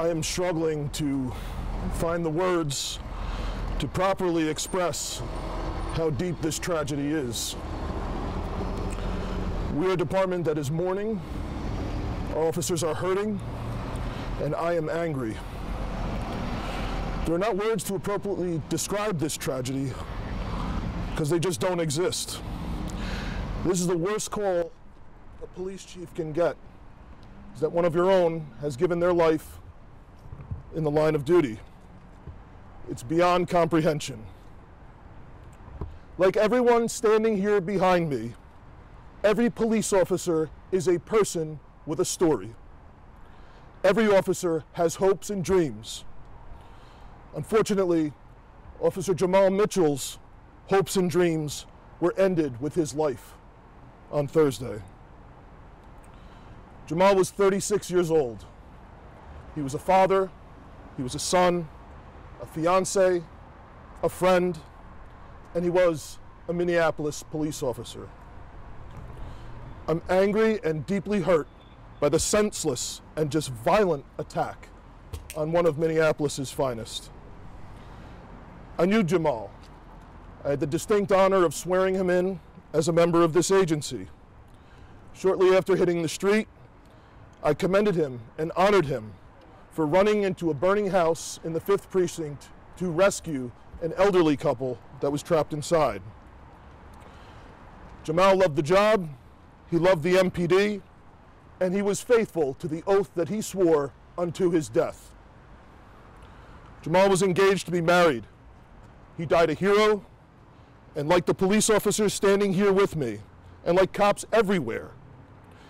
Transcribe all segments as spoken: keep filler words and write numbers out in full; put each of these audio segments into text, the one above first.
I am struggling to find the words to properly express how deep this tragedy is. We're a department that is mourning, our officers are hurting, and I am angry. There are not words to appropriately describe this tragedy because they just don't exist. This is the worst call a police chief can get, is that one of your own has given their life in the line of duty. It's beyond comprehension. Like everyone standing here behind me, every police officer is a person with a story. Every officer has hopes and dreams. Unfortunately, Officer Jamal Mitchell's hopes and dreams were ended with his life on Thursday. Jamal was thirty-six years old. He was a father, he was a son, a fiance, a friend, and he was a Minneapolis police officer. I'm angry and deeply hurt by the senseless and just violent attack on one of Minneapolis's finest. I knew Jamal. I had the distinct honor of swearing him in as a member of this agency. Shortly after hitting the street, I commended him and honored him for running into a burning house in the fifth precinct to rescue an elderly couple that was trapped inside. Jamal loved the job, he loved the M P D, and he was faithful to the oath that he swore unto his death. Jamal was engaged to be married. He died a hero, and like the police officers standing here with me, and like cops everywhere,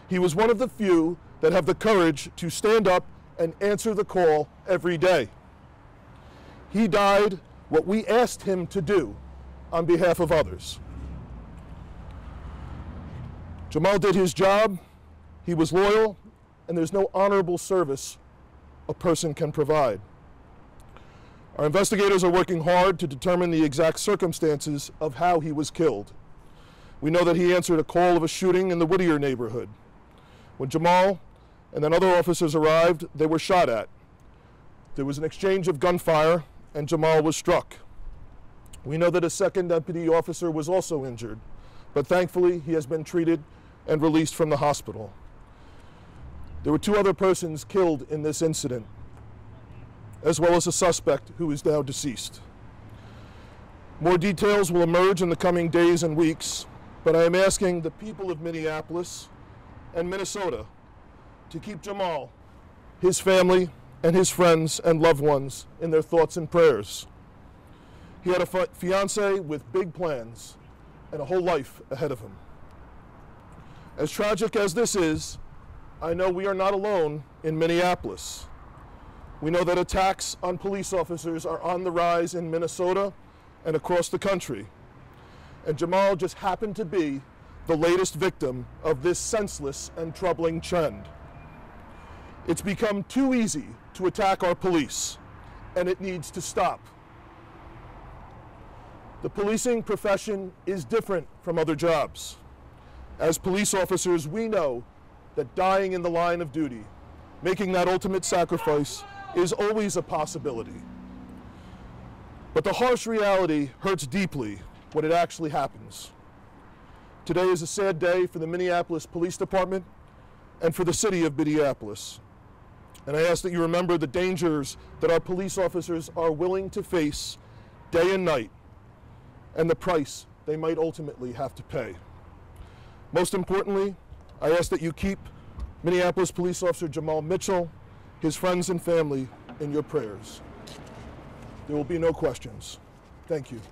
he was one of the few that have the courage to stand up and answer the call every day. He died what we asked him to do on behalf of others. Jamal did his job, he was loyal, and there's no honorable service a person can provide. Our investigators are working hard to determine the exact circumstances of how he was killed. We know that he answered a call of a shooting in the Whittier neighborhood. When Jamal and then other officers arrived, they were shot at. There was an exchange of gunfire, and Jamal was struck. We know that a second deputy officer was also injured, but thankfully he has been treated and released from the hospital. There were two other persons killed in this incident, as well as a suspect who is now deceased. More details will emerge in the coming days and weeks, but I am asking the people of Minneapolis and Minnesota to keep Jamal, his family, and his friends and loved ones in their thoughts and prayers. He had a fi- fiancé with big plans and a whole life ahead of him. As tragic as this is, I know we are not alone in Minneapolis. We know that attacks on police officers are on the rise in Minnesota and across the country. And Jamal just happened to be the latest victim of this senseless and troubling trend. It's become too easy to attack our police, and it needs to stop. The policing profession is different from other jobs. As police officers, we know that dying in the line of duty, making that ultimate sacrifice, is always a possibility. But the harsh reality hurts deeply when it actually happens. Today is a sad day for the Minneapolis Police Department and for the city of Minneapolis. And I ask that you remember the dangers that our police officers are willing to face day and night, and the price they might ultimately have to pay. Most importantly, I ask that you keep Minneapolis police officer Jamal Mitchell, his friends and family, in your prayers. There will be no questions. Thank you.